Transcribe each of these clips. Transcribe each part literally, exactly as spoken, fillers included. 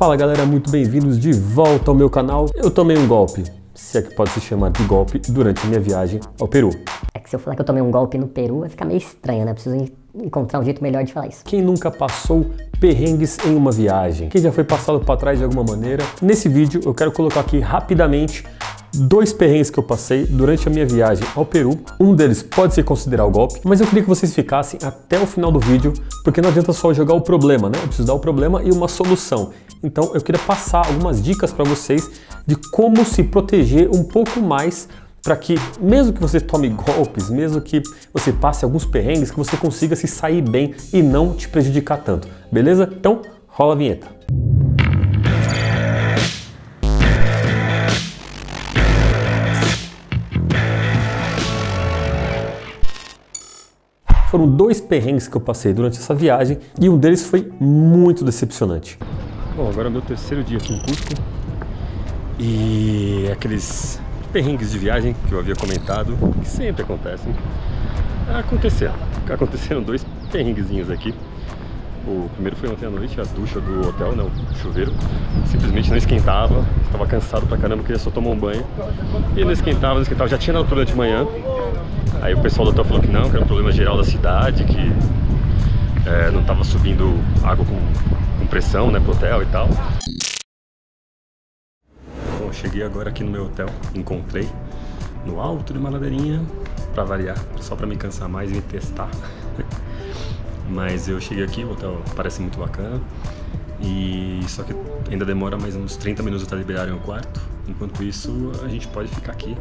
Fala galera, muito bem-vindos de volta ao meu canal. Eu tomei um golpe, se é que pode se chamar de golpe, durante minha viagem ao Peru. É que se eu falar que eu tomei um golpe no Peru, vai ficar meio estranho, né? Preciso encontrar um jeito melhor de falar isso. Quem nunca passou perrengues em uma viagem? Quem já foi passado para trás de alguma maneira? Nesse vídeo eu quero colocar aqui rapidamente dois perrengues que eu passei durante a minha viagem ao Peru. Um deles pode se considerar o golpe, mas eu queria que vocês ficassem até o final do vídeo, porque não adianta só jogar o problema, né? Eu preciso dar o problema e uma solução. Então eu queria passar algumas dicas para vocês de como se proteger um pouco mais para que, mesmo que você tome golpes, mesmo que você passe alguns perrengues, que você consiga se sair bem e não te prejudicar tanto, beleza? Então rola a vinheta. Foram dois perrengues que eu passei durante essa viagem e um deles foi muito decepcionante. Bom, agora é meu terceiro dia aqui em Cusco e aqueles perrengues de viagem que eu havia comentado, que sempre acontecem, aconteceram. Aconteceram dois perrenguezinhos aqui. O primeiro foi ontem à noite, a ducha do hotel, né, o chuveiro, simplesmente não esquentava, estava cansado pra caramba, queria só tomar um banho. E não esquentava, não esquentava, já tinha dado problema de manhã. Aí o pessoal do hotel falou que não, que era um problema geral da cidade, que é, não estava subindo água com, com pressão, né, pro hotel e tal. Bom, cheguei agora aqui no meu hotel, encontrei no alto de uma ladeirinha, para variar, só para me cansar mais e me testar. Mas eu cheguei aqui, o hotel parece muito bacana, e só que ainda demora mais uns trinta minutos até liberarem o quarto. Enquanto isso, a gente pode ficar aqui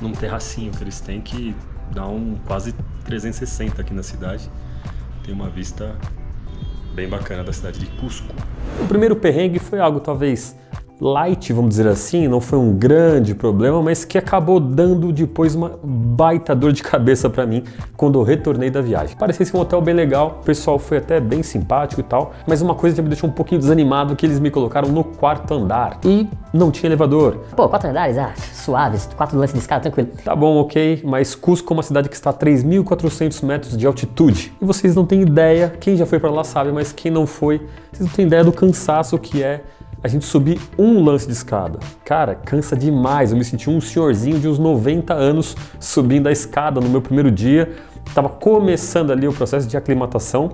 num terracinho que eles têm, que dá um quase trezentos e sessenta aqui na cidade. Tem uma vista bem bacana da cidade de Cusco. O primeiro perrengue foi algo talvez light, vamos dizer assim, não foi um grande problema, mas que acabou dando depois uma baita dor de cabeça para mim quando eu retornei da viagem. Parecia ser um hotel bem legal, o pessoal foi até bem simpático e tal, mas uma coisa que me deixou um pouquinho desanimado, que eles me colocaram no quarto andar e não tinha elevador. Pô, quatro andares, ah, suaves, quatro lances de escada, tranquilo. Tá bom, ok, mas Cusco é uma cidade que está a três mil e quatrocentos metros de altitude e vocês não têm ideia, quem já foi para lá sabe, mas quem não foi, vocês não têm ideia do cansaço que é a gente subir um lance de escada. Cara, cansa demais. Eu me senti um senhorzinho de uns noventa anos subindo a escada no meu primeiro dia. Tava começando ali o processo de aclimatação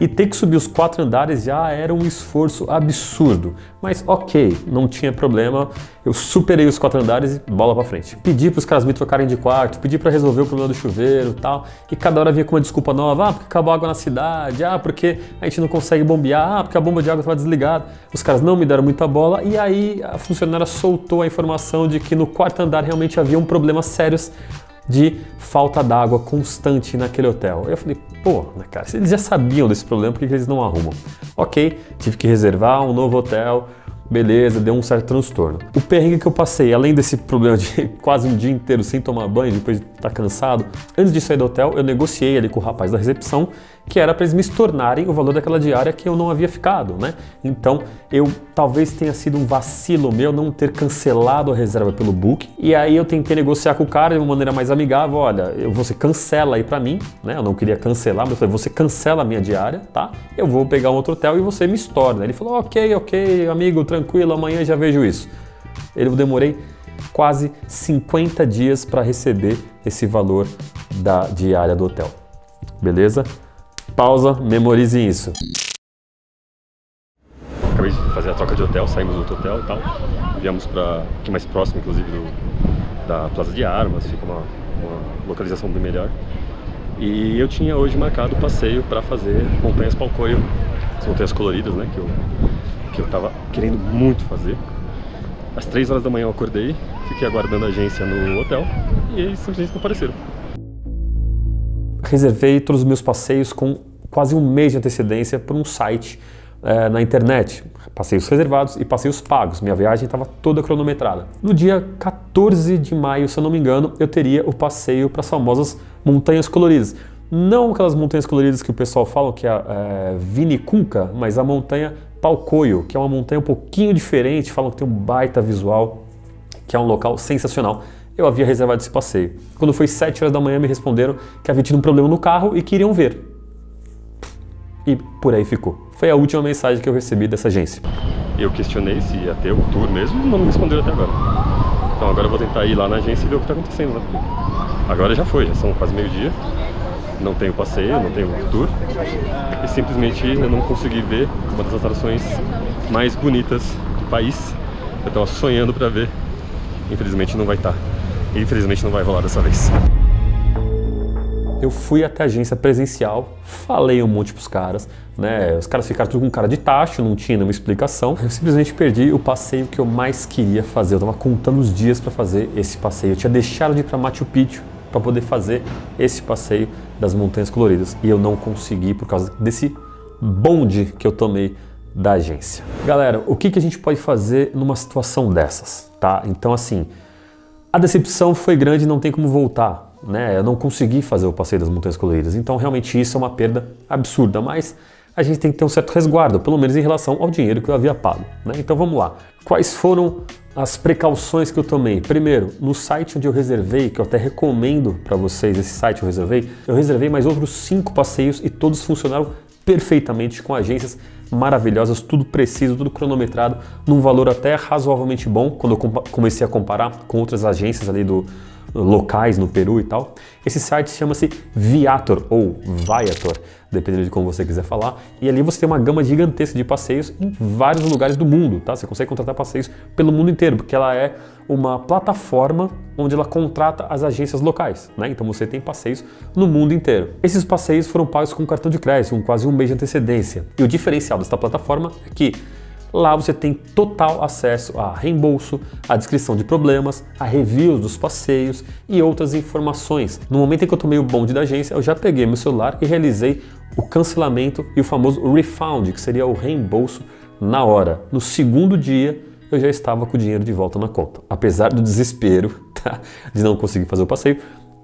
e ter que subir os quatro andares já era um esforço absurdo. Mas ok, não tinha problema. Eu superei os quatro andares e bola pra frente. Pedi pros caras me trocarem de quarto, pedi pra resolver o problema do chuveiro e tal. E cada hora vinha com uma desculpa nova. Ah, porque acabou a água na cidade. Ah, porque a gente não consegue bombear. Ah, porque a bomba de água estava desligada. Os caras não me deram muita bola. E aí a funcionária soltou a informação de que no quarto andar realmente havia um problema sério de falta d'água constante naquele hotel. Eu falei, pô, cara, se eles já sabiam desse problema, por que eles não arrumam? Ok, tive que reservar um novo hotel. Beleza, deu um certo transtorno. O perrengue que eu passei, além desse problema de quase um dia inteiro sem tomar banho, depois de estar cansado, antes de sair do hotel, eu negociei ali com o rapaz da recepção que era para eles me estornarem o valor daquela diária que eu não havia ficado, né? Então, eu talvez tenha sido um vacilo meu não ter cancelado a reserva pelo Booking. E aí eu tentei negociar com o cara de uma maneira mais amigável. Olha, você cancela aí para mim, né? Eu não queria cancelar, mas eu falei, você cancela a minha diária, tá? Eu vou pegar um outro hotel e você me estorna. Ele falou, ok, ok, amigo, tranquilo. Tranquilo, amanhã já vejo isso. Eu demorei quase cinquenta dias para receber esse valor da diária do hotel. Beleza? Pausa, memorizem isso. Acabei de fazer a troca de hotel, saímos do outro hotel e tal. Viemos para aqui mais próximo, inclusive, do, da Plaza de Armas, fica uma, uma localização bem melhor. E eu tinha hoje marcado o passeio para fazer montanhas Palcoyo, as montanhas coloridas, né? Que eu, que eu tava querendo muito fazer. Às três horas da manhã eu acordei, fiquei aguardando a agência no hotel e eles simplesmente não apareceram. Reservei todos os meus passeios com quase um mês de antecedência por um site é, na internet. Passeios reservados e passeios pagos. Minha viagem estava toda cronometrada. No dia quatorze de maio, se eu não me engano, eu teria o passeio para as famosas montanhas coloridas. Não aquelas montanhas coloridas que o pessoal fala que é a é, Vinicunca, mas a montanha Palcoyo, que é uma montanha um pouquinho diferente, falam que tem um baita visual, que é um local sensacional. Eu havia reservado esse passeio. Quando foi sete horas da manhã me responderam que havia tido um problema no carro e que iriam ver. E por aí ficou. Foi a última mensagem que eu recebi dessa agência. eu questionei se ia ter o tour mesmo e não me respondeu até agora. Então agora eu vou tentar ir lá na agência e ver o que está acontecendo lá. Agora já foi, já são quase meio-dia. Não tenho passeio, não tenho tour. E simplesmente eu não consegui ver uma das atrações mais bonitas do país. Eu estava sonhando para ver. Infelizmente não vai estar. Infelizmente não vai rolar dessa vez. Eu fui até a agência presencial, falei um monte pros caras, né? Os caras ficaram tudo com cara de tacho, não tinha nenhuma explicação. Eu simplesmente perdi o passeio que eu mais queria fazer. Eu tava contando os dias para fazer esse passeio. Eu tinha deixado de ir para Machu Picchu para poder fazer esse passeio das Montanhas Coloridas. E eu não consegui por causa desse bonde que eu tomei da agência. Galera, o que que a gente pode fazer numa situação dessas, tá? Então assim, a decepção foi grande, não tem como voltar. Né, eu não consegui fazer o passeio das Montanhas Coloridas, então realmente isso é uma perda absurda, mas a gente tem que ter um certo resguardo, pelo menos em relação ao dinheiro que eu havia pago, né? Então vamos lá, quais foram as precauções que eu tomei? Primeiro, no site onde eu reservei, que eu até recomendo para vocês, esse site eu reservei, eu reservei mais outros cinco passeios e todos funcionaram perfeitamente, com agências maravilhosas, tudo preciso, tudo cronometrado, num valor até razoavelmente bom, quando eu comecei a comparar com outras agências ali do locais no Peru e tal. Esse site chama-se Viator ou Viator, dependendo de como você quiser falar, e ali você tem uma gama gigantesca de passeios em vários lugares do mundo, tá? Você consegue contratar passeios pelo mundo inteiro, porque ela é uma plataforma onde ela contrata as agências locais, né? Então você tem passeios no mundo inteiro. Esses passeios foram pagos com cartão de crédito, com quase um mês de antecedência. E o diferencial dessa plataforma é que lá você tem total acesso a reembolso, a descrição de problemas, a reviews dos passeios e outras informações. No momento em que eu tomei o bonde da agência, eu já peguei meu celular e realizei o cancelamento e o famoso refund, que seria o reembolso na hora. No segundo dia, eu já estava com o dinheiro de volta na conta. Apesar do desespero, tá, de não conseguir fazer o passeio,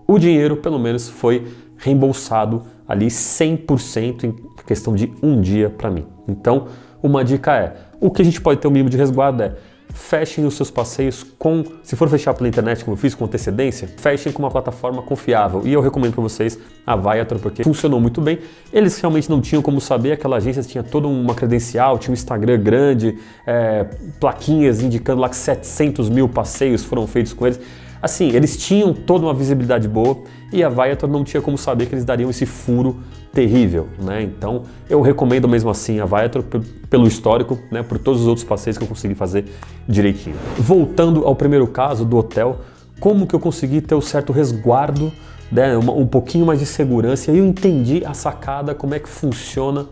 o dinheiro pelo menos foi reembolsado ali cem por cento em questão de um dia para mim. Então, uma dica é, o que a gente pode ter um mínimo de resguardo é, fechem os seus passeios com, se for fechar pela internet como eu fiz, com antecedência, fechem com uma plataforma confiável. E eu recomendo para vocês a Viator, porque funcionou muito bem. Eles realmente não tinham como saber, aquela agência tinha toda uma credencial, tinha um Instagram grande, é, plaquinhas indicando lá que setecentos mil passeios foram feitos com eles. Assim, eles tinham toda uma visibilidade boa e a Viator não tinha como saber que eles dariam esse furo terrível, né? Então, eu recomendo mesmo assim a Viator pelo histórico, né? Por todos os outros passeios que eu consegui fazer direitinho. Voltando ao primeiro caso do hotel, como que eu consegui ter um certo resguardo, né? um, um pouquinho mais de segurança, e eu entendi a sacada, como é que funciona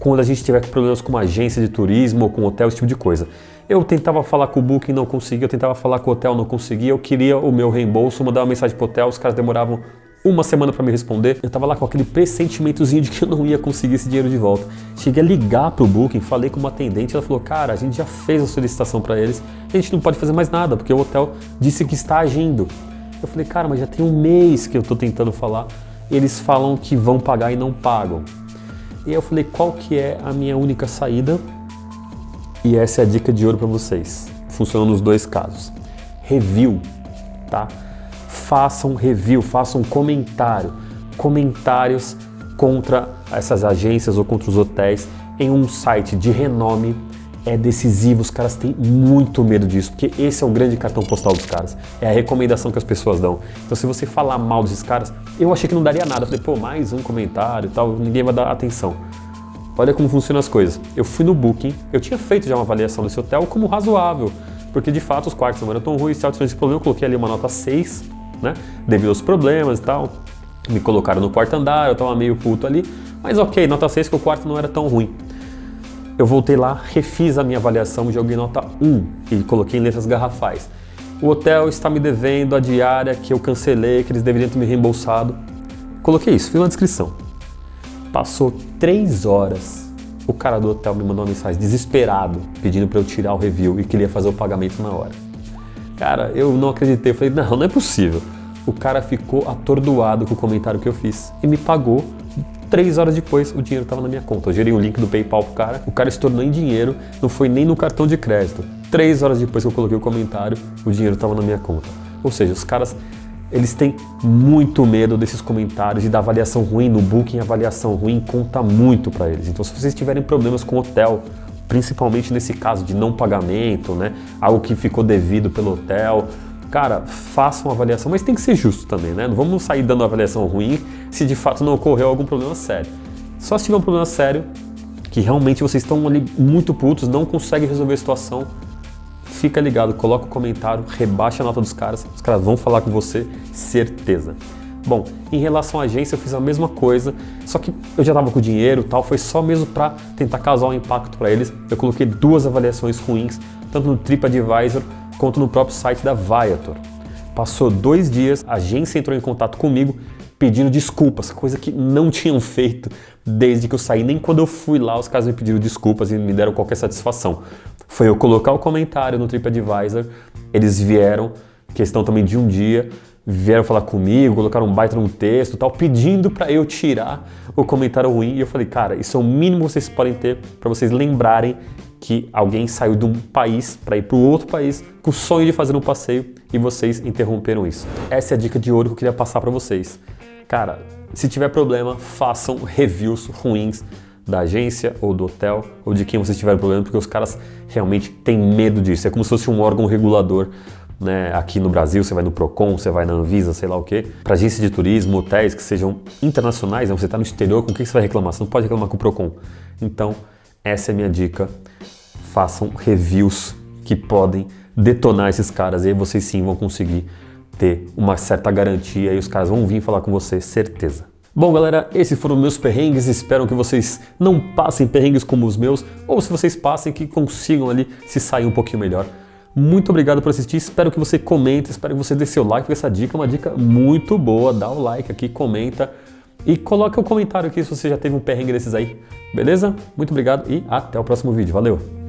quando a gente tiver problemas com uma agência de turismo ou com um hotel, esse tipo de coisa. Eu tentava falar com o Booking, não conseguia, eu tentava falar com o hotel, não conseguia, eu queria o meu reembolso, mandava uma mensagem pro hotel, os caras demoravam uma semana para me responder. Eu tava lá com aquele pressentimentozinho de que eu não ia conseguir esse dinheiro de volta. Cheguei a ligar pro Booking, falei com uma atendente, ela falou, cara, a gente já fez a solicitação para eles, a gente não pode fazer mais nada, porque o hotel disse que está agindo. Eu falei, cara, mas já tem um mês que eu tô tentando falar, eles falam que vão pagar e não pagam. E aí eu falei, qual que é a minha única saída? E essa é a dica de ouro para vocês, funcionou nos dois casos. Review, tá? Façam review, façam comentário, comentários contra essas agências ou contra os hotéis em um site de renome é decisivo, os caras têm muito medo disso, porque esse é o grande cartão postal dos caras, é a recomendação que as pessoas dão. Então se você falar mal desses caras, eu achei que não daria nada, falei, pô, mais um comentário e tal, ninguém vai dar atenção. Olha como funcionam as coisas. Eu fui no Booking, eu tinha feito já uma avaliação desse hotel como razoável, porque de fato os quartos não eram tão ruins, tal, esse problema, eu coloquei ali uma nota seis, né, devido aos problemas e tal, me colocaram no quarto andar, eu tava meio puto ali, mas ok, nota seis, que o quarto não era tão ruim. Eu voltei lá, refiz a minha avaliação, joguei nota um e coloquei em letras garrafais. O hotel está me devendo a diária que eu cancelei, que eles deveriam ter me reembolsado. Coloquei isso, fiz uma descrição. Passou três horas, o cara do hotel me mandou uma mensagem desesperado, pedindo para eu tirar o review e que ele ia fazer o pagamento na hora. Cara, eu não acreditei, eu falei, não, não é possível. O cara ficou atordoado com o comentário que eu fiz e me pagou. Três horas depois, o dinheiro estava na minha conta. Eu gerei o link do PayPal pro cara, o cara se tornou em dinheiro, não foi nem no cartão de crédito. Três horas depois que eu coloquei o comentário, o dinheiro estava na minha conta. Ou seja, os caras... eles têm muito medo desses comentários e da avaliação ruim no Booking, avaliação ruim conta muito para eles. Então se vocês tiverem problemas com hotel, principalmente nesse caso de não pagamento, né? Algo que ficou devido pelo hotel. Cara, faça uma avaliação, mas tem que ser justo também, né? Não vamos sair dando uma avaliação ruim se de fato não ocorreu algum problema sério. Só se tiver um problema sério, que realmente vocês estão ali muito putos, não conseguem resolver a situação, fica ligado, coloca o comentário, rebaixa a nota dos caras, os caras vão falar com você, certeza. Bom, em relação à agência eu fiz a mesma coisa, só que eu já tava com dinheiro e tal, foi só mesmo para tentar causar um impacto para eles. Eu coloquei duas avaliações ruins, tanto no TripAdvisor quanto no próprio site da Viator. Passou dois dias, a agência entrou em contato comigo pedindo desculpas, coisa que não tinham feito desde que eu saí. Nem quando eu fui lá os caras me pediram desculpas e me deram qualquer satisfação. Foi eu colocar o comentário no TripAdvisor, eles vieram, questão também de um dia, vieram falar comigo, colocaram um baita num texto e tal, pedindo para eu tirar o comentário ruim. E eu falei, cara, isso é o mínimo que vocês podem ter para vocês lembrarem que alguém saiu de um país para ir para o outro país com o sonho de fazer um passeio e vocês interromperam isso. Essa é a dica de ouro que eu queria passar para vocês. Cara, se tiver problema, façam reviews ruins da agência ou do hotel ou de quem vocês tiveram problema, porque os caras realmente têm medo disso. É como se fosse um órgão regulador. Né? Aqui no Brasil você vai no Procon, você vai na Anvisa, sei lá o que, para agência de turismo, hotéis que sejam internacionais, né? Você está no exterior, com o que você vai reclamar? Você não pode reclamar com o Procon. Então essa é a minha dica, façam reviews que podem detonar esses caras e aí vocês sim vão conseguir ter uma certa garantia e os caras vão vir falar com você, certeza. Bom galera, esses foram meus perrengues, espero que vocês não passem perrengues como os meus, ou se vocês passem que consigam ali se sair um pouquinho melhor. Muito obrigado por assistir, espero que você comente, espero que você dê seu like, porque essa dica é uma dica muito boa. Dá o like aqui, comenta e coloca o comentário aqui se você já teve um perrengue desses aí, beleza? Muito obrigado e até o próximo vídeo, valeu!